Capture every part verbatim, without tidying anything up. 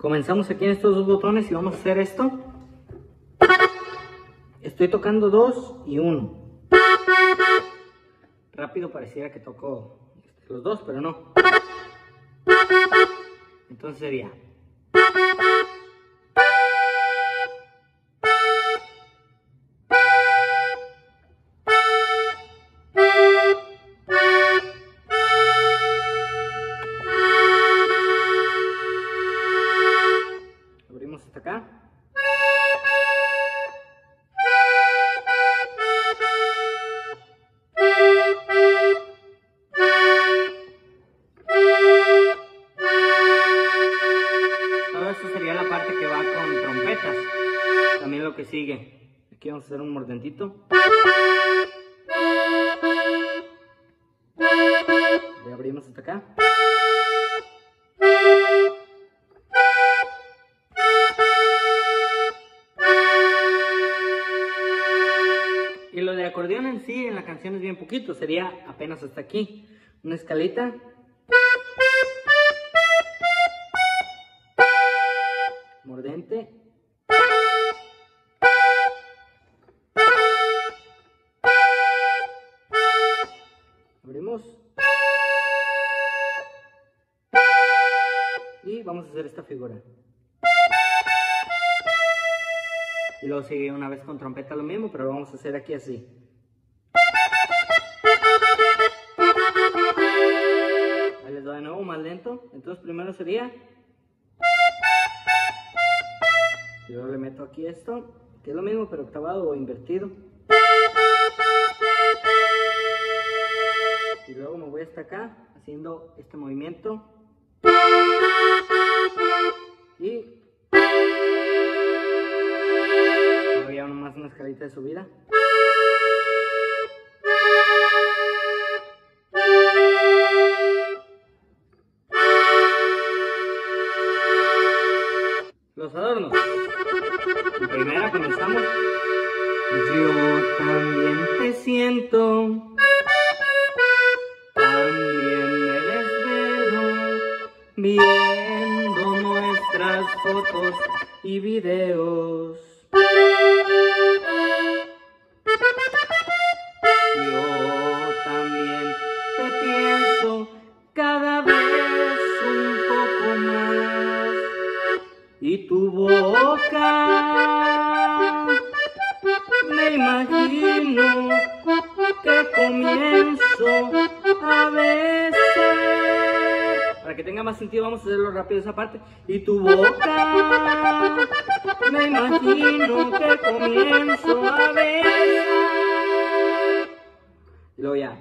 Comenzamos aquí en estos dos botones y vamos a hacer esto. Estoy tocando dos y uno. Rápido pareciera que toco los dos, pero no. Entonces sería... Aquí vamos a hacer un mordentito. Le abrimos hasta acá. Y lo de acordeón en sí, en la canción es bien poquito, sería apenas hasta aquí. Una escalita. Mordente. Y vamos a hacer esta figura. Y luego sigue una vez con trompeta lo mismo, pero lo vamos a hacer aquí así. Ahí les doy de nuevo más lento. Entonces primero sería... Y luego le meto aquí esto, que es lo mismo pero octavado o invertido. Y luego me voy hasta acá, haciendo este movimiento. Y... Había nomás una escalita de subida. Los adornos. En primera comenzamos. Yo también te siento... Viendo nuestras fotos y videos. Yo también te pienso cada vez un poco más. Y tu boca me imagino que comienzo a besar. Para que tenga más sentido vamos a hacerlo rápido esa parte. Y tu boca me imagino que comienzo a besar. Y luego ya.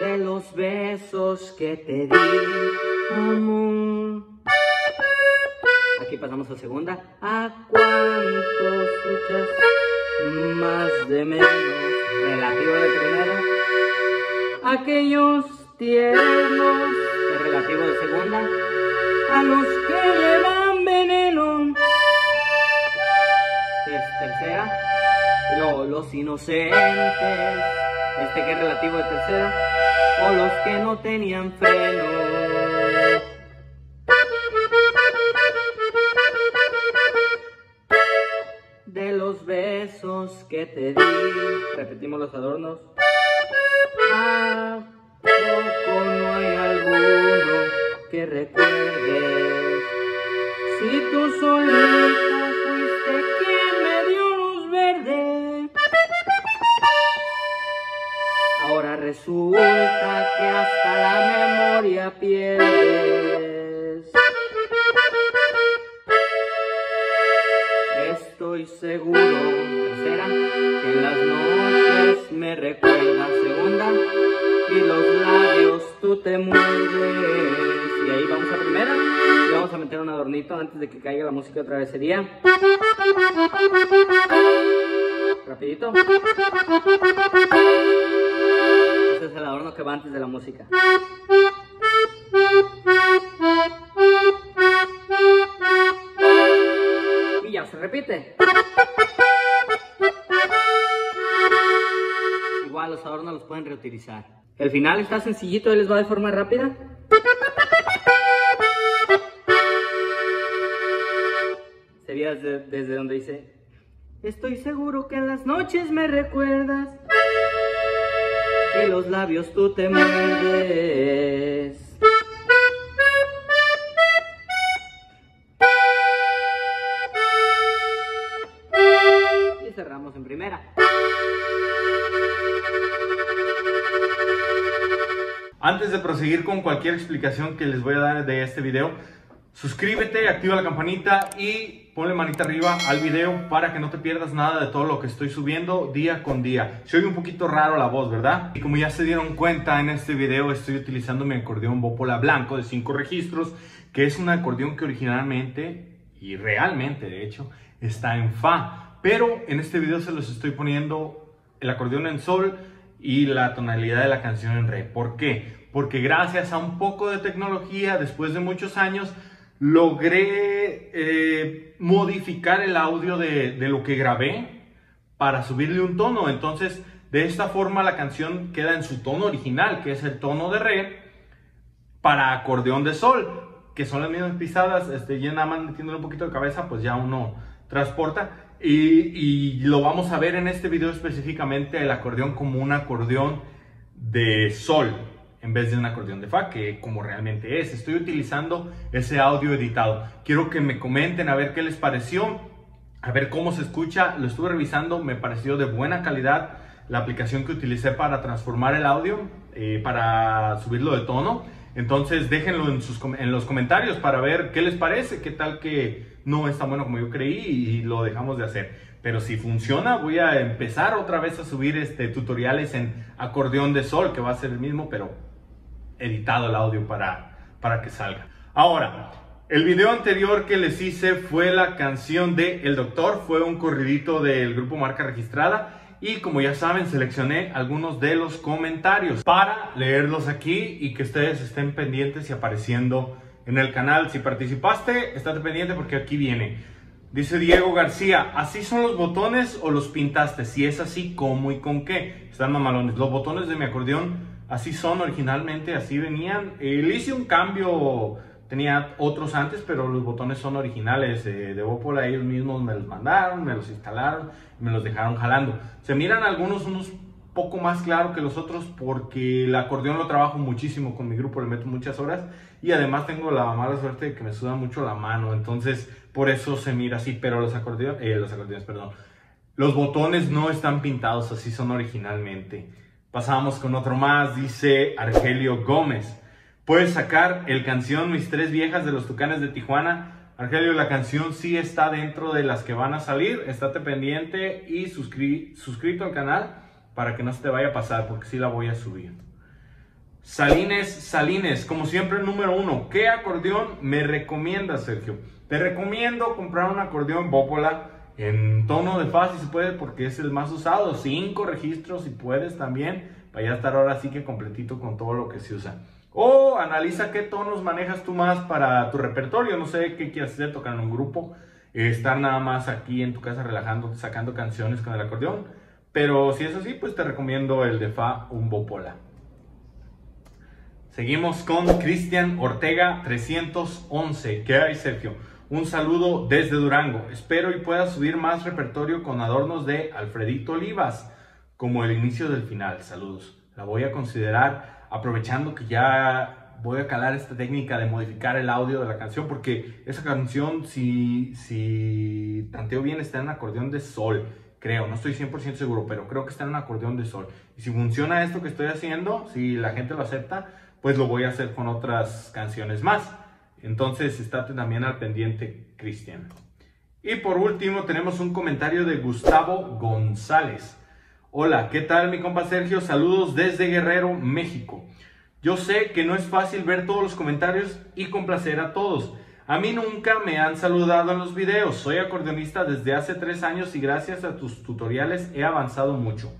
De los besos que te di, amor. Aquí pasamos a segunda. ¿A cuántos echas más de menos? Relativo de primero. Aquellos tiernos. El relativo de segunda. A los que llevan veneno. Es tercera. Y luego los inocentes. Este que es relativo de tercera. O los que no tenían freno. De los besos que te di. Repetimos los adornos. ¿A poco no hay alguno que recuerdes? Si tú solita fuiste quien me dio luz verde. Ahora resulta que hasta la memoria pierdes. Estoy seguro, tercera, que en las noches me recuerdas, segunda, y los labios tú te mueves, y ahí meter un adornito antes de que caiga la música de travesería. Rapidito. Este es el adorno que va antes de la música. Y ya se repite. Igual los adornos los pueden reutilizar. El final está sencillito y les va de forma rápida. Sería desde, desde donde dice: estoy seguro que en las noches me recuerdas, que los labios tú te muerdes. Y cerramos en primera. Antes de proseguir con cualquier explicación que les voy a dar de este video, suscríbete, activa la campanita y ponle manita arriba al video para que no te pierdas nada de todo lo que estoy subiendo día con día. Se oye un poquito raro la voz, ¿verdad? Y como ya se dieron cuenta, en este video estoy utilizando mi acordeón Bópola blanco de cinco registros, que es un acordeón que originalmente y realmente, de hecho, está en fa. Pero en este video se los estoy poniendo el acordeón en sol y la tonalidad de la canción en re. ¿Por qué? Porque gracias a un poco de tecnología, después de muchos años, logré eh, modificar el audio de, de lo que grabé para subirle un tono. Entonces, de esta forma la canción queda en su tono original, que es el tono de re, para acordeón de sol, que son las mismas pisadas. Este, ya nada más metiéndole un poquito de cabeza, pues ya uno transporta. Y, y lo vamos a ver en este video específicamente, el acordeón como un acordeón de sol, en vez de un acordeón de fa, que como realmente es. Estoy utilizando ese audio editado. Quiero que me comenten a ver qué les pareció, a ver cómo se escucha. Lo estuve revisando, me pareció de buena calidad la aplicación que utilicé para transformar el audio, eh, para subirlo de tono. Entonces déjenlo en, sus, en los comentarios para ver qué les parece, qué tal que no es tan bueno como yo creí y lo dejamos de hacer. Pero si funciona, voy a empezar otra vez a subir este, tutoriales en acordeón de sol, que va a ser el mismo, pero editado el audio para, para que salga. Ahora, el video anterior que les hice fue la canción de El Doctor, fue un corridito del grupo Marca Registrada, y como ya saben, seleccioné algunos de los comentarios para leerlos aquí y que ustedes estén pendientes y apareciendo en el canal. Si participaste, estate pendiente porque aquí viene. Dice Diego García: ¿así son los botones o los pintaste? Si es así, ¿cómo y con qué? Están mamalones. Los botones de mi acordeón así son originalmente, así venían. Eh, le hice un cambio, tenía otros antes, pero los botones son originales. Eh, de Bópola ellos mismos me los mandaron, me los instalaron, me los dejaron jalando. Se miran algunos unos poco más claro que los otros porque el acordeón lo trabajo muchísimo con mi grupo, le meto muchas horas y además tengo la mala suerte de que me suda mucho la mano, entonces por eso se mira así, pero los acordeones, eh, los acordeones, perdón, los botones no están pintados, así son originalmente. Pasamos con otro más, dice Argelio Gómez. ¿Puedes sacar el canción Mis Tres Viejas de los Tucanes de Tijuana? Argelio, la canción sí está dentro de las que van a salir. Estate pendiente y suscri suscrito al canal para que no se te vaya a pasar, porque sí la voy a subir. Salines, Salines, como siempre, número uno. ¿Qué acordeón me recomiendas, Sergio? Te recomiendo comprar un acordeón Bópola en tono de fa, si se puede, porque es el más usado. Cinco registros, si puedes también, para ya estar ahora sí que completito con todo lo que se usa. O analiza qué tonos manejas tú más para tu repertorio. No sé qué quieras hacer, tocar en un grupo, estar nada más aquí en tu casa relajando, sacando canciones con el acordeón. Pero si es así, pues te recomiendo el de fa, un Bópola. Seguimos con Cristian Ortega trescientos once. ¿Qué hay, Sergio? Un saludo desde Durango. Espero y pueda subir más repertorio con adornos de Alfredito Olivas, como el inicio del final. Saludos. La voy a considerar, aprovechando que ya voy a calar esta técnica de modificar el audio de la canción, porque esa canción, si, si tanteo bien, está en un acordeón de sol, creo. No estoy cien por ciento seguro, pero creo que está en un acordeón de sol. Y si funciona esto que estoy haciendo, si la gente lo acepta, pues lo voy a hacer con otras canciones más. Entonces, estate también al pendiente, Cristian. Y por último, tenemos un comentario de Gustavo González. Hola, ¿qué tal, mi compa Sergio? Saludos desde Guerrero, México. Yo sé que no es fácil ver todos los comentarios y complacer a todos. A mí nunca me han saludado en los videos. Soy acordeonista desde hace tres años y gracias a tus tutoriales he avanzado mucho.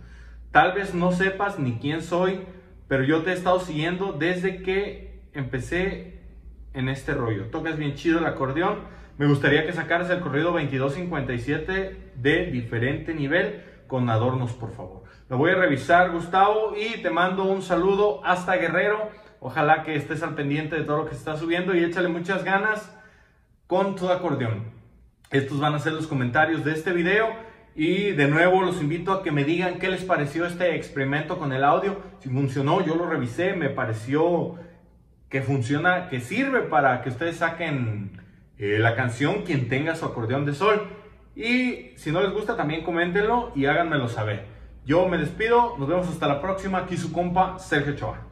Tal vez no sepas ni quién soy, pero yo te he estado siguiendo desde que empecé en este rollo. Tocas bien chido el acordeón. Me gustaría que sacaras el corrido veintidós cincuenta y siete de Diferente Nivel con adornos, por favor. Lo voy a revisar, Gustavo, y te mando un saludo hasta Guerrero. Ojalá que estés al pendiente de todo lo que se está subiendo y échale muchas ganas con tu acordeón. Estos van a ser los comentarios de este video y de nuevo los invito a que me digan qué les pareció este experimento con el audio. Si funcionó, yo lo revisé, me pareció que funciona, que sirve para que ustedes saquen eh, la canción Quien Tenga Su Acordeón de Sol. Y si no les gusta también coméntenlo y háganmelo saber. Yo me despido, nos vemos hasta la próxima. Aquí su compa Sergio Ochoa.